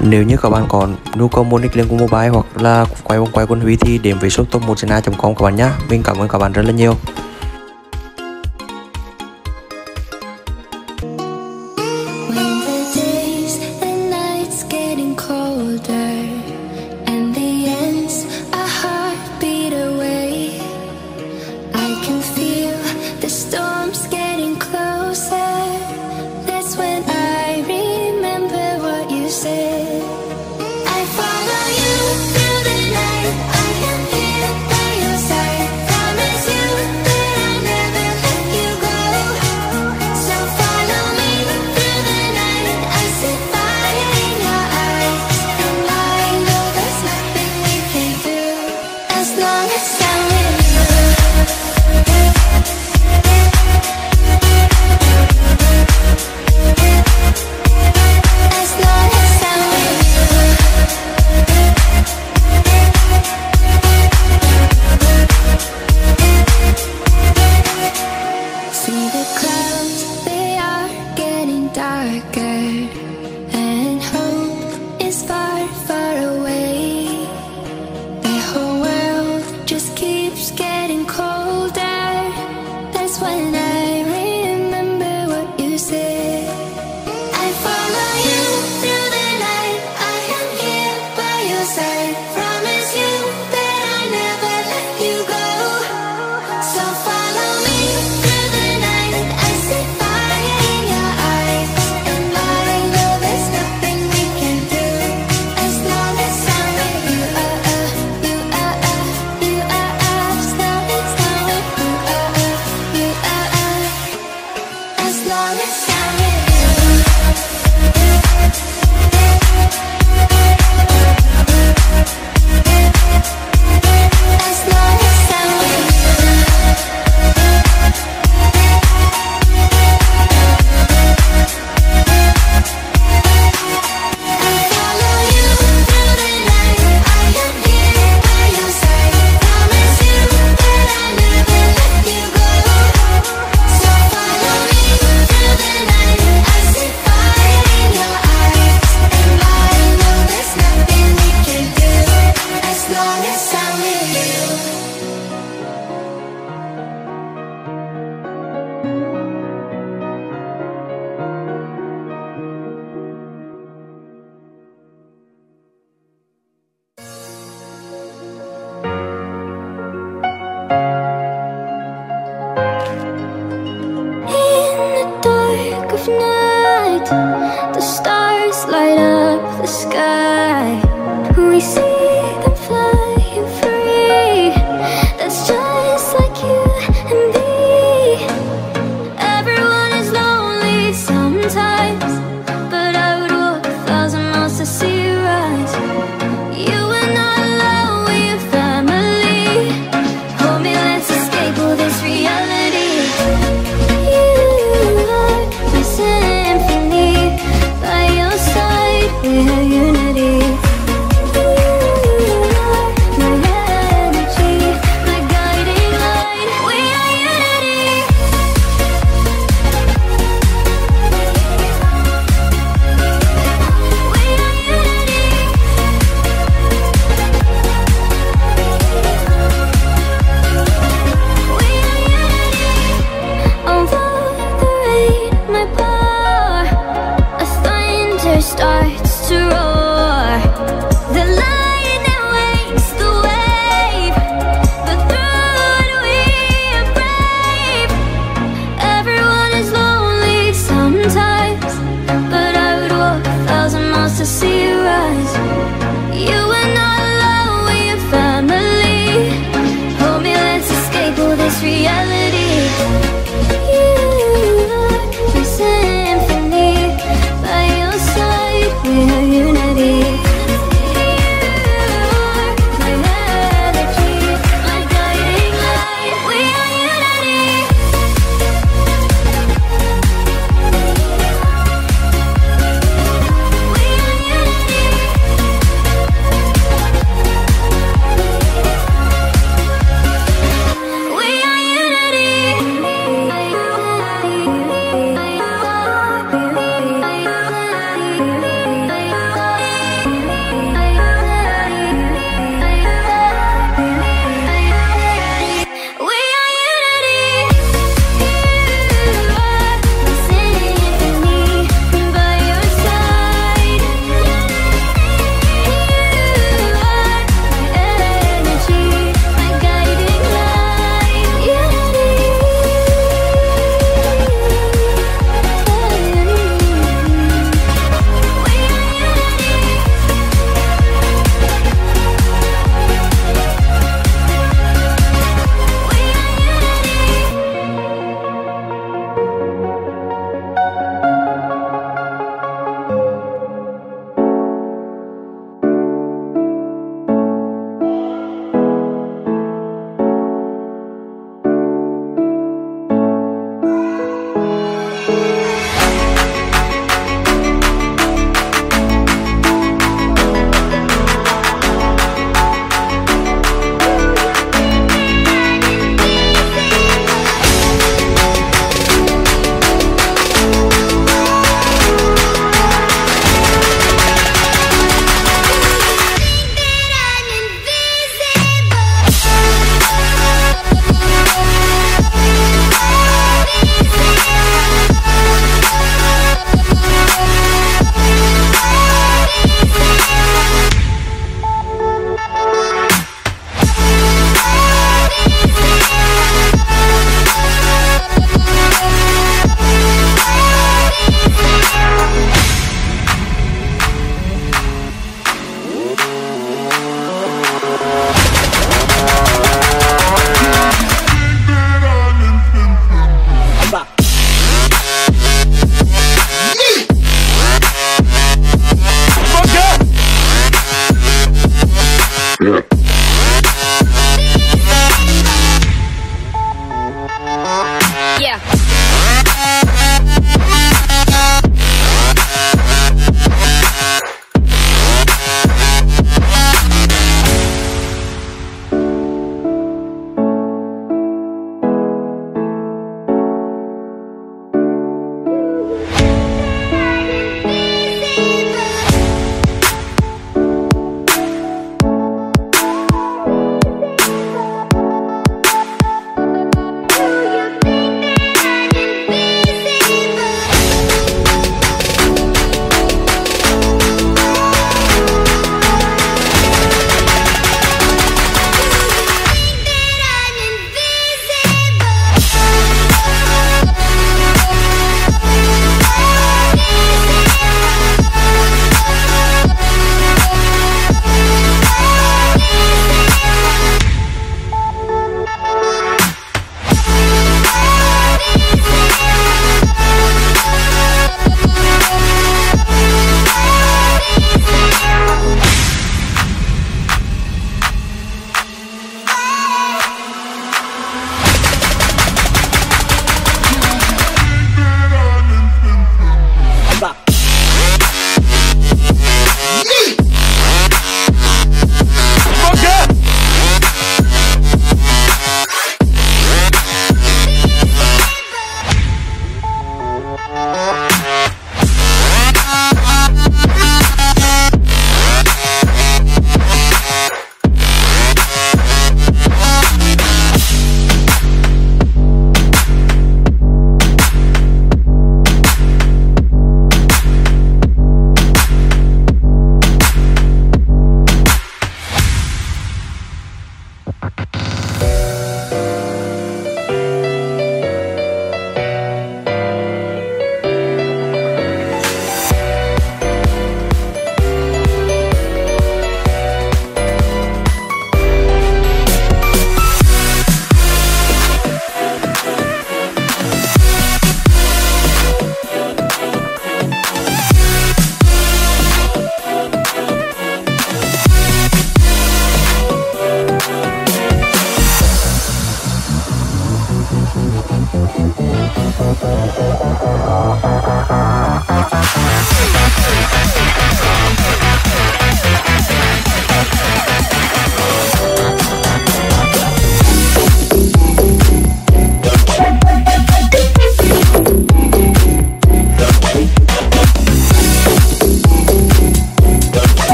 Nếu như các bạn còn nhu cầu mua nick Liên Quân Mobile hoặc là quay vòng quay quân Huy thì đến với shop top1yena.com các bạn nhé. Mình cảm ơn các bạn rất là nhiều. The stars light up the sky. We see them flying free. That's just like you and me. Everyone is lonely sometimes, but I would walk 1,000 miles to see you rise. You are not alone, we're family. Hold me, let's escape all this reality. You are my symphony. By your side, we're unity. Starts to roar. The lion that wakes the wave, but through it we are brave. Everyone is lonely sometimes, but I would walk 1,000 miles to see.